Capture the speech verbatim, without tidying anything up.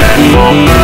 baby.